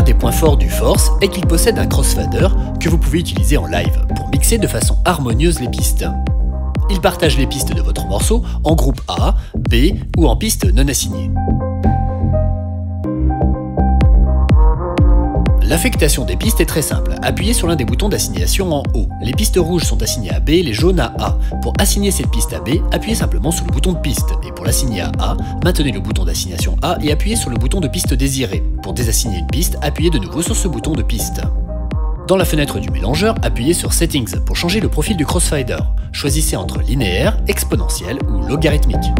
L'un des points forts du Force est qu'il possède un crossfader que vous pouvez utiliser en live pour mixer de façon harmonieuse les pistes. Il partage les pistes de votre morceau en groupe A, B ou en pistes non assignées. L'affectation des pistes est très simple, appuyez sur l'un des boutons d'assignation en haut. Les pistes rouges sont assignées à B, les jaunes à A. Pour assigner cette piste à B, appuyez simplement sur le bouton de piste, et pour l'assigner à A, maintenez le bouton d'assignation A et appuyez sur le bouton de piste désiré. Pour désassigner une piste, appuyez de nouveau sur ce bouton de piste. Dans la fenêtre du mélangeur, appuyez sur Settings pour changer le profil du crossfader. Choisissez entre linéaire, exponentiel ou logarithmique.